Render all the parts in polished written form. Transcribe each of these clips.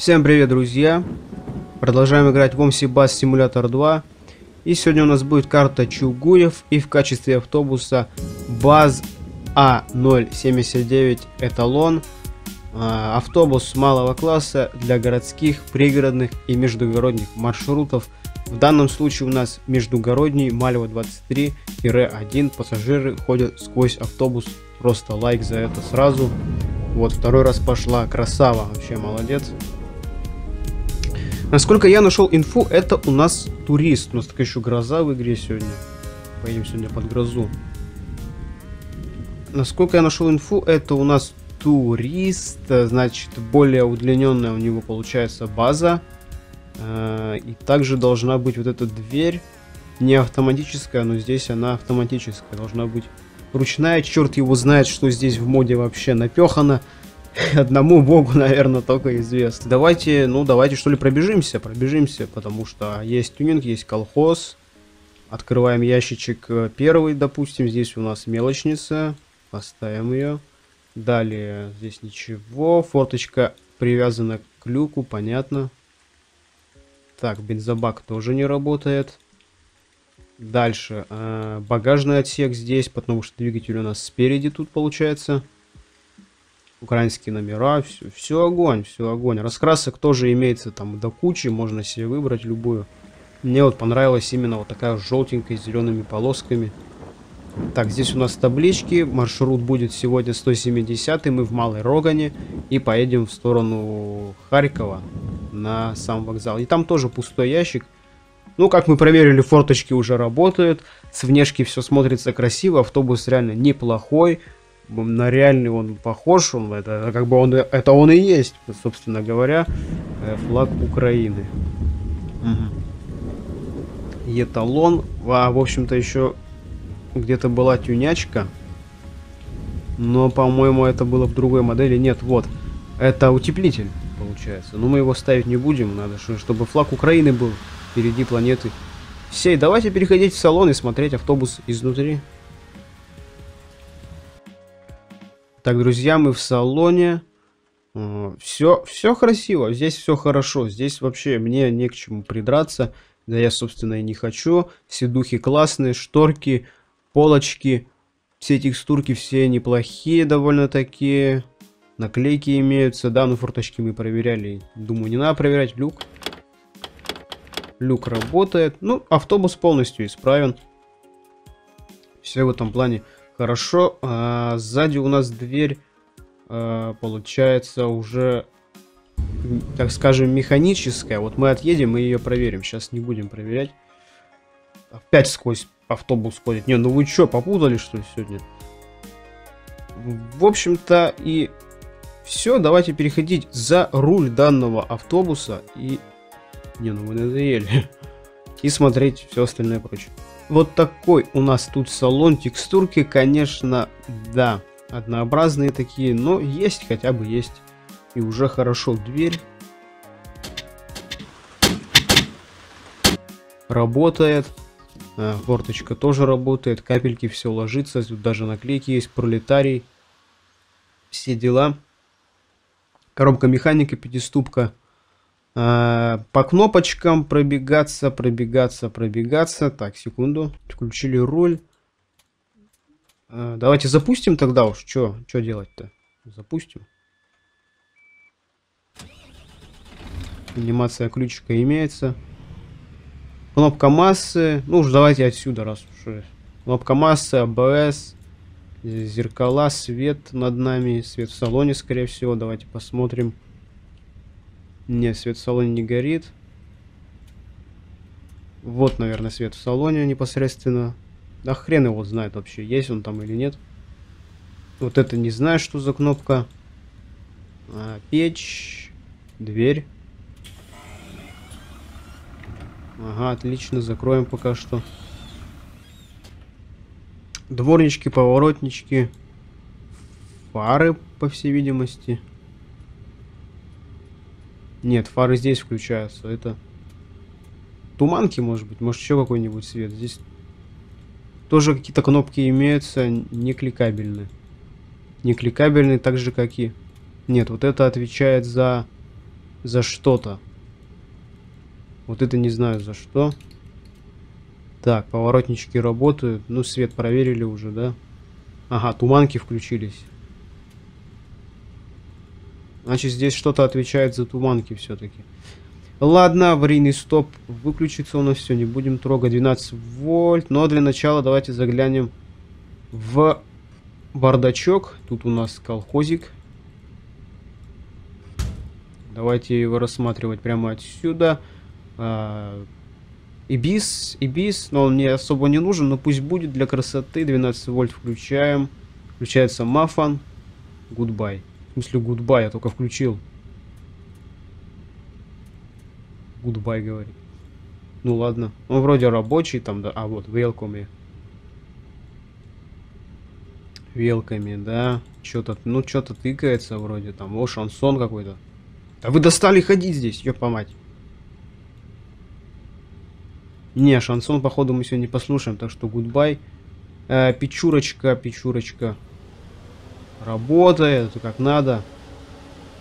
Всем привет, друзья! Продолжаем играть в Омси Баз Симулятор 2. И сегодня у нас будет карта Чугуев и в качестве автобуса БАЗ-А079 Эталон. Автобус малого класса для городских, пригородных и междугородних маршрутов. В данном случае у нас междугородний Мальва 23-1. Пассажиры ходят сквозь автобус. Просто лайк за это сразу. Вот, второй раз пошла. Красава, вообще молодец. Насколько я нашел инфу, это у нас турист. У нас такая еще гроза в игре сегодня. Поедем сегодня под грозу. Насколько я нашел инфу, это у нас турист. Значит, более удлиненная у него получается база. И также должна быть вот эта дверь. Не автоматическая, но здесь она автоматическая. Должна быть ручная. Черт его знает, что здесь в моде вообще напехано. Одному богу, наверное, только известно. Давайте, давайте что ли пробежимся. Потому что есть тюнинг, есть колхоз. Открываем ящичек первый, допустим. Здесь у нас мелочница. Поставим ее. Далее здесь ничего. Форточка привязана к люку, понятно. Так, бензобак тоже не работает. Дальше багажный отсек здесь, потому что двигатель у нас спереди тут получается. Украинские номера, все огонь, все огонь. Раскрасок тоже имеется там до кучи, можно себе выбрать любую. Мне вот понравилась именно вот такая желтенькая с зелеными полосками. Так, здесь у нас таблички. Маршрут будет сегодня 170, мы в Малой Рогане и поедем в сторону Харькова на сам вокзал. И там тоже пустой ящик. Ну, как мы проверили, форточки уже работают. С внешки все смотрится красиво. Автобус реально неплохой. На реальный он похож. Это как бы он и есть, собственно говоря. Флаг Украины. Эталон. А, в общем-то, еще где-то была тюнячка. Но, по-моему, это было в другой модели. Нет, вот. Это утеплитель, получается. Но мы его ставить не будем. Надо, чтобы флаг Украины был впереди планеты всей. Давайте переходить в салон и смотреть автобус изнутри. Так, друзья, мы в салоне. Все красиво. Здесь все хорошо. Здесь вообще мне не к чему придраться. Да я, собственно, и не хочу. Сидухи классные, шторки, полочки. Все текстурки, все неплохие довольно-таки. Наклейки имеются. Да, ну форточки мы проверяли. Думаю, не надо проверять. Люк. Люк работает. Ну, автобус полностью исправен. Все в этом плане хорошо. А сзади у нас дверь, получается, уже, так скажем, механическая. Вот мы отъедем и ее проверим. Сейчас не будем проверять. Опять сквозь автобус ходит. Не, ну вы что, попутали, что ли, сегодня? В общем-то, и все. Давайте переходить за руль данного автобуса и... Не, ну мы надоели. И смотреть все остальное прочее. Вот такой у нас тут салон. Текстурки, конечно, да, однообразные такие, но есть, хотя бы есть. И уже хорошо. Дверь работает. Форточка тоже работает. Капельки все ложится. Тут даже наклейки есть. Пролетарий. Все дела. Коробка механика, пятиступка. По кнопочкам пробегаться. Так, секунду. Включили руль. Давайте запустим тогда уж. Что делать-то? Запустим. Анимация ключика имеется. Кнопка массы. Ну уж давайте отсюда, раз уж. Кнопка массы, АБС. Зеркала, свет над нами. Свет в салоне, скорее всего. Давайте посмотрим. Нет, свет в салоне не горит. Вот, наверное, свет в салоне непосредственно. Да хрен его знает вообще, есть он там или нет. Вот это не знаю, что за кнопка. Печь. Дверь. Ага, отлично, закроем пока что. Дворнички, поворотнички. Фары, по всей видимости. Нет, фары здесь включаются. Это туманки, может быть. Может, еще какой-нибудь свет. Здесь тоже какие-то кнопки имеются. Некликабельные. Некликабельные так же, как и... Нет, вот это отвечает за за что-то. Вот это не знаю за что. Так, поворотнички работают. Ну, свет проверили уже, да? Ага, туманки включились. Значит, здесь что-то отвечает за туманки все-таки. Ладно, аварийный стоп. Выключится у нас все, не будем трогать. 12 вольт. Но для начала давайте заглянем в бардачок. Тут у нас колхозик. Давайте его рассматривать прямо отсюда. Ибис, Ибис, но он мне особо не нужен, но пусть будет для красоты. 12 вольт включаем. Включается мафан. Гудбай. В смысле гудбай, я только включил. Гудбай говорит. Ну ладно. Он вроде рабочий там, да. А вот, велками. Велками, да. Что-то, ну что-то тыкается вроде там. О, шансон какой-то. Да вы достали ходить здесь, ёпа-мать. Не, шансон, походу, мы сегодня не послушаем. Так что гудбай. Печурочка, печурочка. Работает, как надо.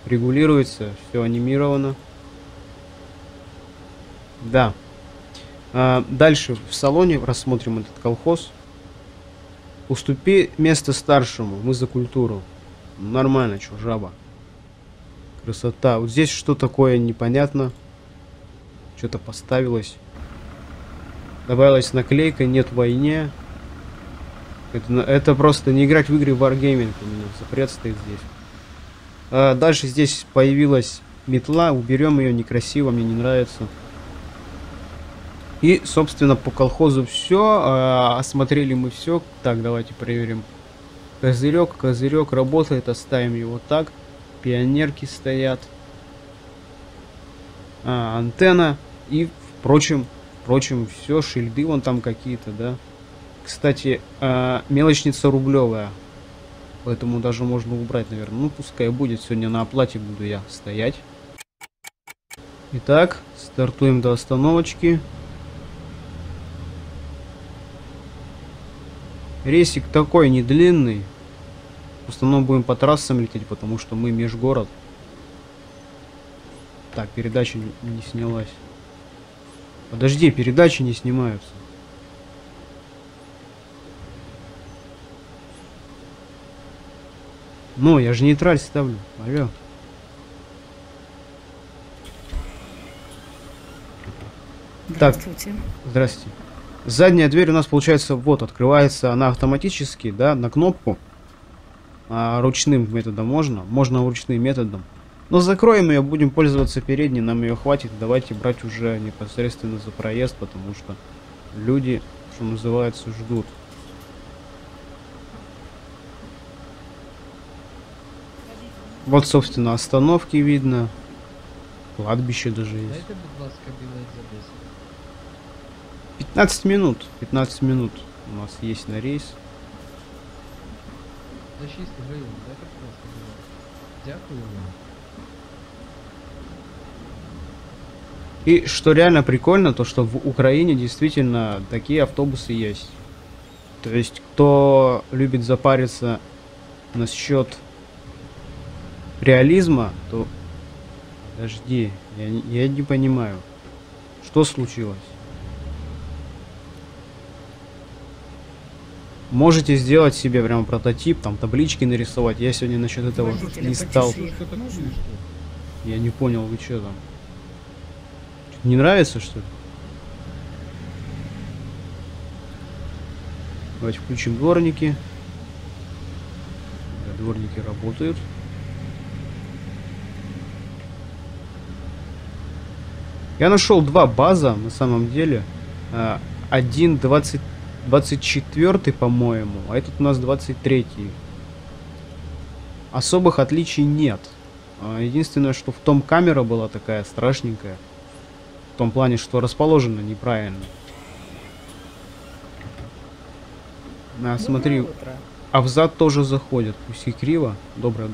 Регулируется, все анимировано. Да. Дальше в салоне рассмотрим этот колхоз. Уступи место старшему. Мы за культуру. Нормально, чё, жаба. Красота. Вот здесь что такое, непонятно. Что-то поставилось. Добавилась наклейка «Нет войне». Это просто не играть в игры Wargaming. У меня запрет стоит здесь. Дальше здесь появилась метла. Уберем ее, некрасиво, мне не нравится. И, собственно, по колхозу все. Осмотрели мы все. Так, давайте проверим. Козырек, козырек работает. Оставим его так. Пионерки стоят. Антенна. И, впрочем, все. Шильды вон там какие-то, да. Кстати, мелочница рублевая. Поэтому даже можно убрать, наверное. Ну, пускай будет. Сегодня на оплате буду я стоять. Итак, стартуем до остановочки. Рейсик такой не длинный. В основном будем по трассам лететь, потому что мы межгород. Так, передача не снялась. Подожди, передачи не снимаются. Ну, я же нейтраль ставлю. Алло. Здравствуйте. Так, здравствуйте. Задняя дверь у нас, получается, вот, открывается она автоматически, да, на кнопку. Ручным методом можно. Можно ручным методом. Но закроем ее, будем пользоваться передней, нам ее хватит. Давайте брать уже непосредственно за проезд, потому что люди, что называется, ждут. Вот, собственно, остановки видно. Кладбище даже есть. 15 минут. 15 минут у нас есть на рейс. И что реально прикольно, то что в Украине действительно такие автобусы есть. То есть, кто любит запариться насчет реализма, то... Подожди, я не понимаю, что случилось. Можете сделать себе прям прототип, там таблички нарисовать. Я сегодня насчет этого не стал. Я не понял, вы что там? Чё, не нравится, что ли? Давайте включим дворники. Да, дворники работают. Я нашел два БАЗа, на самом деле. Один 24-й, по-моему, а этот у нас 23-й. Особых отличий нет. Единственное, что в том камера была такая страшненькая. В том плане, что расположена неправильно. Смотри, а взад тоже заходят. Пусть и криво. Доброе.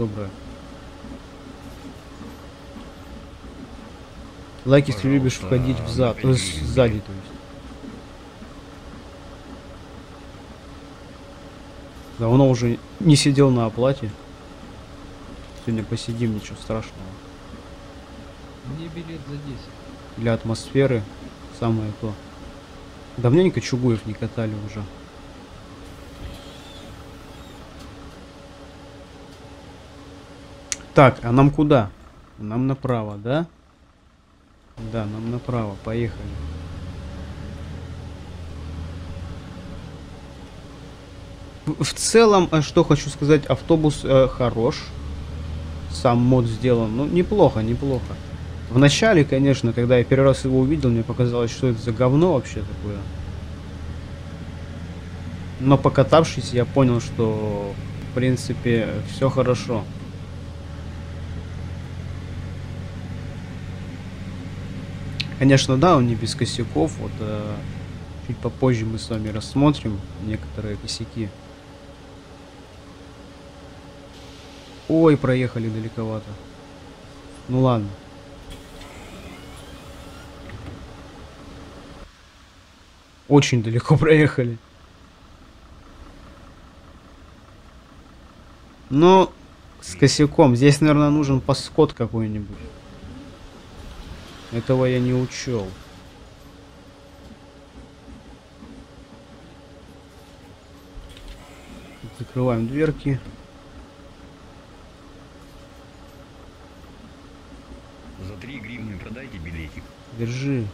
Лайк, если любишь входить взад, сзади, то есть. Давно уже не сидел на оплате. Сегодня посидим, ничего страшного. Мне билет за 10. Для атмосферы самое то. Давненько Чугуев не катали уже. Так, а нам куда? Нам направо, да? Да, нам направо. Поехали. В целом, что хочу сказать, автобус хорош. Сам мод сделан. Ну, неплохо, неплохо. В начале, конечно, когда я первый раз его увидел, мне показалось, что это за говно вообще такое. Но покатавшись, я понял, что, в принципе, все хорошо. Конечно, да, он не без косяков. Вот чуть попозже мы с вами рассмотрим некоторые косяки. Ой, проехали далековато. Ну ладно. Очень далеко проехали. Но с косяком. Здесь, наверное, нужен паскод какой-нибудь. Этого я не учел. Закрываем дверки. За 3 гривны продайте билетик. Держи.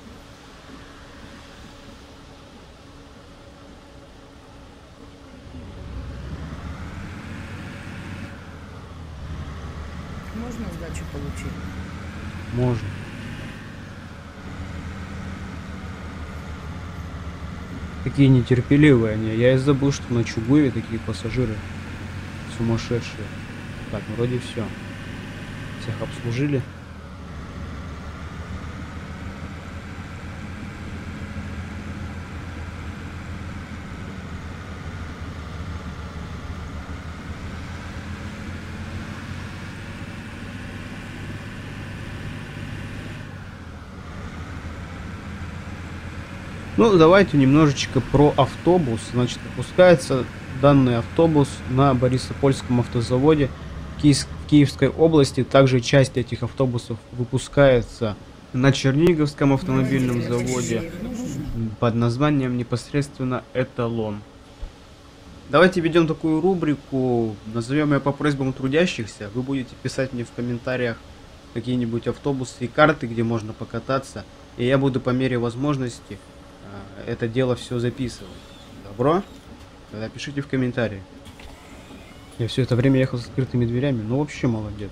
Можно сдачу получить? Можно. Такие нетерпеливые они. Я и забыл, что на Чугуеве такие пассажиры сумасшедшие. Так, вроде все. Всех обслужили. Ну, давайте немножечко про автобус. Значит, опускается данный автобус на Борисопольском автозаводе в Киевской области. Также часть этих автобусов выпускается на Черниговском автомобильном заводе под названием непосредственно «Эталон». Давайте ведем такую рубрику, назовем ее «По просьбам трудящихся». Вы будете писать мне в комментариях какие-нибудь автобусы и карты, где можно покататься. И я буду по мере возможности это дело все записывал. Добро? Тогда пишите в комментарии. Я все это время ехал с открытыми дверями. Ну вообще молодец.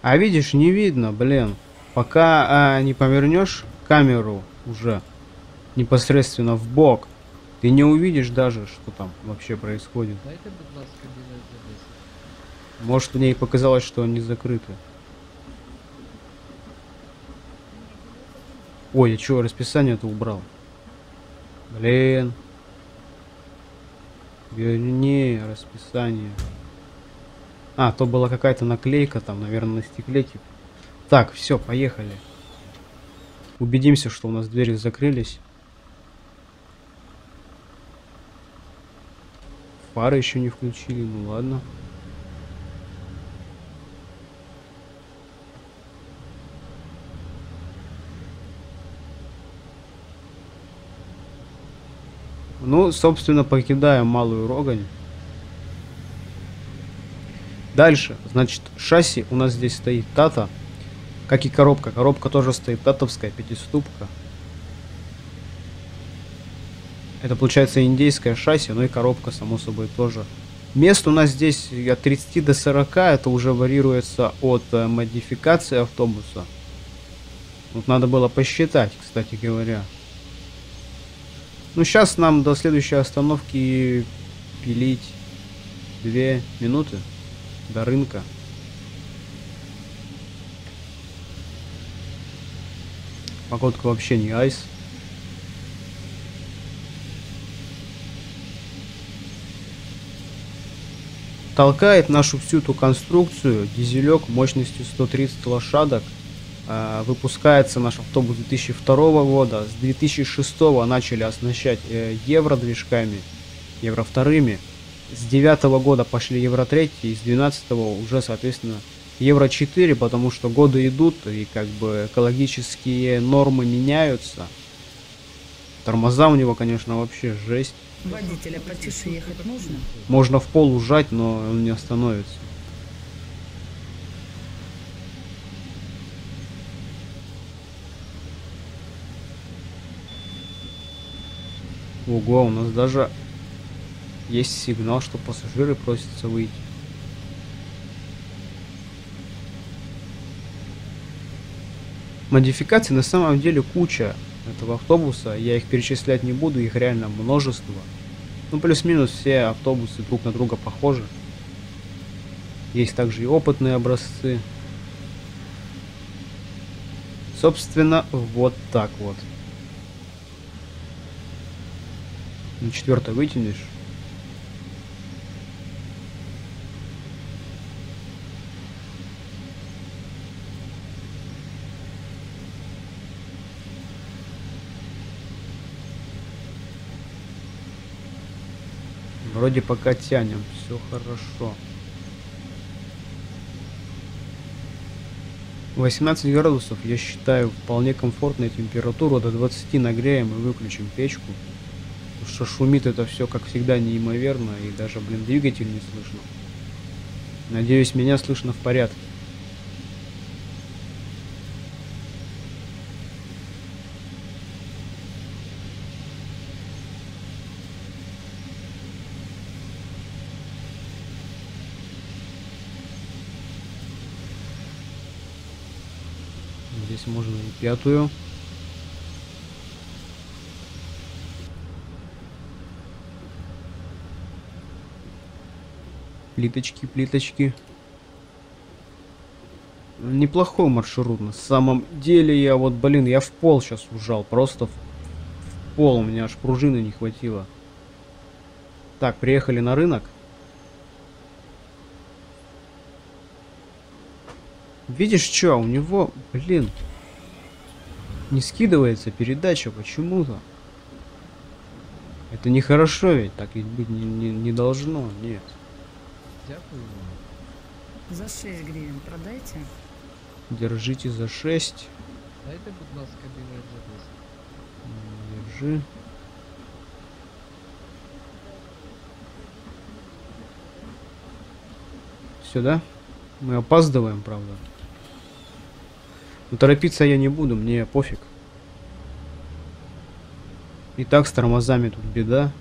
А видишь, не видно, блин. Пока не повернешь камеру уже непосредственно в бок, ты не увидишь даже, что там вообще происходит. Может, мне и показалось, что они закрыты. Ой, я чего расписание-то убрал? Блин. Вернее, расписание. А, то была какая-то наклейка там, наверное, на стеклетик. Так, все, поехали. Убедимся, что у нас двери закрылись. Фары еще не включили, ну ладно. Ну, собственно, покидаем Малую Рогань. Дальше, значит, шасси у нас здесь стоит Tata. Как и коробка. Коробка тоже стоит татовская, пятиступка. Это, получается, индейское шасси, но и коробка, само собой, тоже. Мест у нас здесь от 30 до 40. Это уже варьируется от модификации автобуса. Вот надо было посчитать, кстати говоря. Ну, сейчас нам до следующей остановки пилить 2 минуты до рынка. Погодка вообще не айс. Толкает нашу всю эту конструкцию дизелек мощностью 130 лошадок. Выпускается наш автобус 2002 года. С 2006 начали оснащать евро движками евро вторыми. С 9-го года пошли евро 3, и с 12-го уже, соответственно, евро 4, потому что годы идут, и как бы экологические нормы меняются. Тормоза у него, конечно, вообще жесть. Водителя потише ехать можно? Можно в пол ужать, но он не остановится. Ого, у нас даже есть сигнал, что пассажиры просятся выйти. Модификаций на самом деле куча этого автобуса. Я их перечислять не буду, их реально множество. Ну, плюс-минус все автобусы друг на друга похожи. Есть также и опытные образцы. Собственно, вот так вот. На четвертое вытянешь. Вроде пока тянем, все хорошо. 18 градусов, я считаю, вполне комфортная температура. До 20 нагреем и выключим печку. Что шумит это все, как всегда, неимоверно, и даже, блин, двигатель не слышно. Надеюсь, меня слышно в порядке. Здесь можно и пятую. Плиточки, плиточки. Неплохой маршрут на самом деле. Я вот, блин, я в пол сейчас ужал. Просто в пол. У меня аж пружины не хватило. Так, приехали на рынок. Видишь, что? У него, блин, не скидывается передача почему-то. Это нехорошо ведь. Так ведь быть не должно. Нет. Дякую. За 6 гривен продайте. Держите за 6. Дайте, будь ласка, белый запас. Держи. Сюда. Мы опаздываем, правда. Но торопиться я не буду, мне пофиг. И так с тормозами тут беда.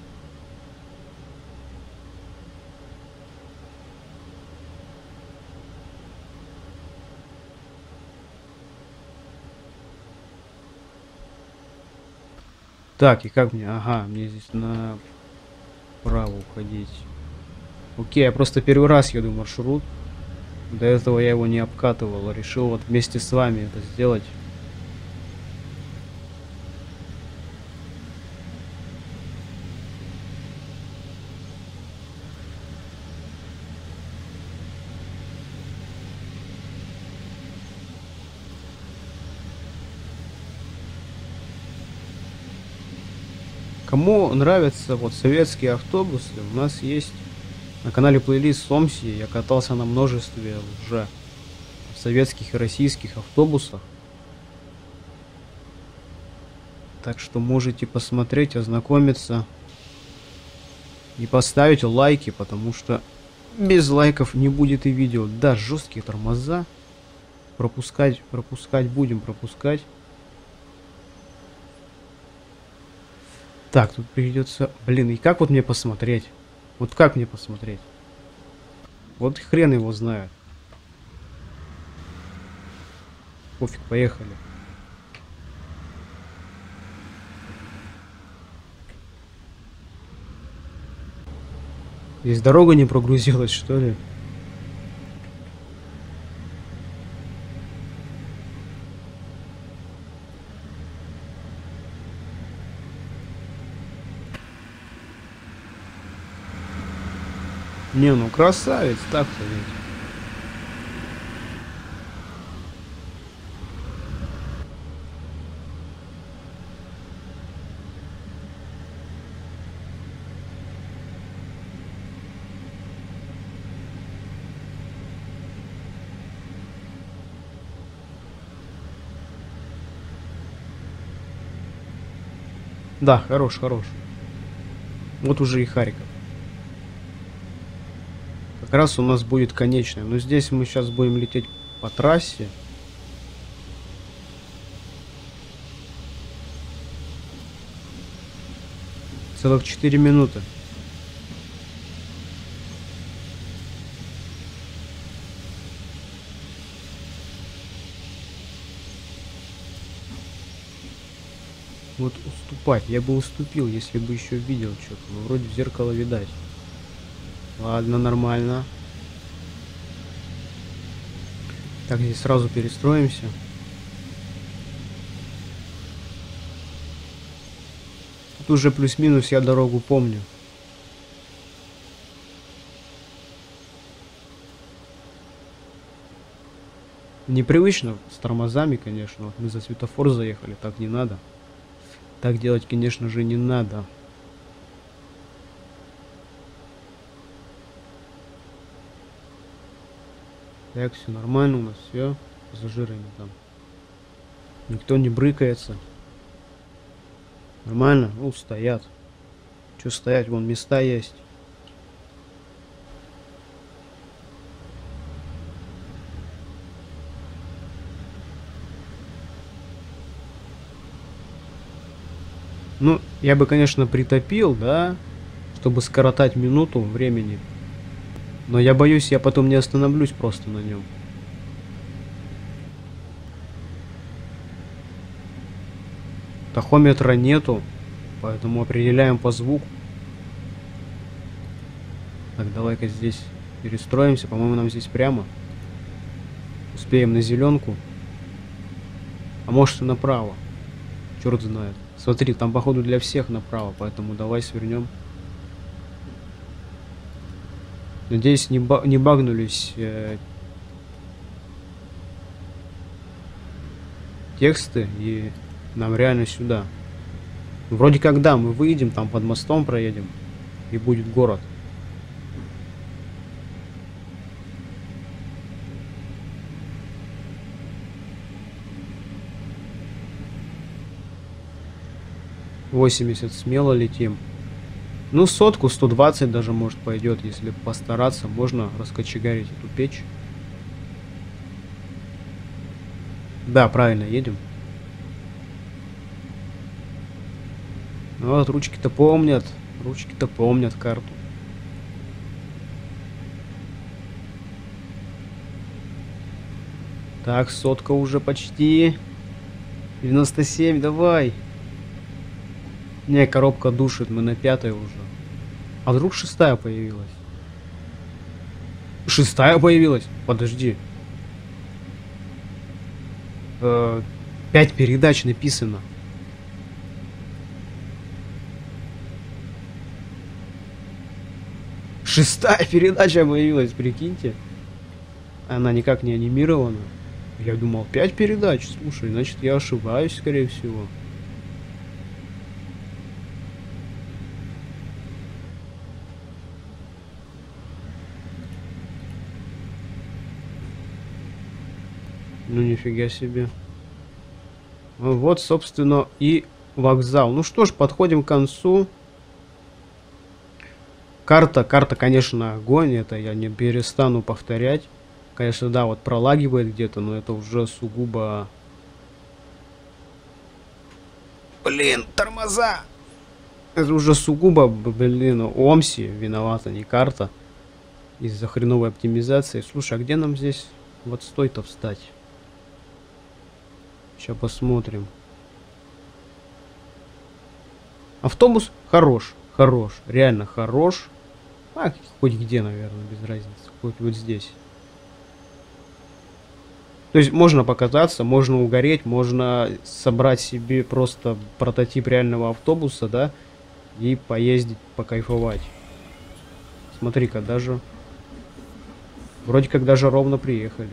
Так, и как мне? Ага, мне здесь направо уходить. Окей, я просто первый раз еду маршрут. До этого я его не обкатывал. Решил вот вместе с вами это сделать. Кому нравятся вот советские автобусы, у нас есть на канале плейлист Омси. Я катался на множестве уже советских и российских автобусов. Так что можете посмотреть, ознакомиться и поставить лайки, потому что без лайков не будет и видео. Да, жесткие тормоза. Пропускать будем, пропускать. Так, тут придется... Блин, и как вот мне посмотреть? Вот как мне посмотреть? Вот хрен его знает. Пофиг, поехали. Здесь дорога не прогрузилась, что ли? Не, ну красавец, так-то ведь. Да, хорош, хорош. Вот уже и Харьков. Как раз у нас будет конечная. Но здесь мы сейчас будем лететь по трассе. Целых 4 минуты. Вот уступать. Я бы уступил, если бы еще видел что-то. Но вроде в зеркало видать. Ладно, нормально. Так, здесь сразу перестроимся. Тут уже плюс-минус я дорогу помню. Непривычно с тормозами, конечно. Вот мы за светофор заехали, так не надо. Так делать, конечно же, не надо. Так, все нормально у нас, все. Пассажиры не там. Никто не брыкается. Нормально? Ну, стоят. Че стоять? Вон места есть. Ну, я бы, конечно, притопил, да, чтобы скоротать минуту времени. Но я боюсь, я потом не остановлюсь просто на нем. Тахометра нету, поэтому определяем по звуку. Так, давай-ка здесь перестроимся. По-моему, нам здесь прямо. Успеем на зеленку. А может и направо. Черт знает. Смотри, там походу для всех направо, поэтому давай свернем. Надеюсь, не багнулись тексты, и нам реально сюда. Вроде как да, мы выйдем, там под мостом проедем, и будет город. . 80 смело летим. Ну, сотку, 120 даже, может, пойдет, если постараться. Можно раскочегарить эту печь. Да, правильно, едем. Вот, ручки-то помнят. Ручки-то помнят карту. Так, сотка уже почти. 97, давай. Не, коробка душит, мы на 5-й уже. А вдруг 6-я появилась? 6-я появилась? Подожди. 5 передач написано. Шестая передача появилась, прикиньте. Она никак не анимирована. Я думал, 5 передач. Слушай, значит, я ошибаюсь, скорее всего. Ну, нифига себе. Вот, собственно, и вокзал. Ну что ж, подходим к концу. Карта, конечно, огонь. Это я не перестану повторять. Конечно, да, вот пролагивает где-то, но это уже сугубо... Блин, тормоза! Это уже сугубо, блин, ОМСИ виновата, не карта. Из-за хреновой оптимизации. Слушай, а где нам здесь вот стой-то встать? Сейчас посмотрим. Автобус хорош, хорош, реально хорош. А, хоть где, наверное, без разницы. Хоть вот здесь. То есть можно покататься, можно угореть, можно собрать себе просто прототип реального автобуса, да, и поездить, покайфовать. Смотри-ка, даже... Вроде как даже ровно приехали.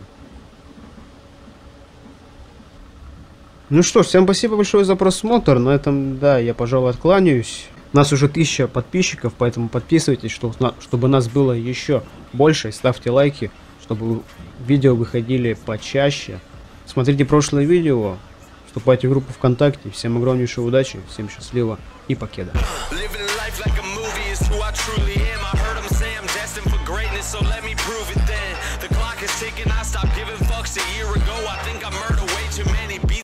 Ну что ж, всем спасибо большое за просмотр. На этом, да, я, пожалуй, откланяюсь. У нас уже 1000 подписчиков, поэтому подписывайтесь, чтобы нас было еще больше. Ставьте лайки, чтобы видео выходили почаще. Смотрите прошлое видео, Вступайте в группу ВКонтакте. Всем огромнейшей удачи, всем счастливо и покеда.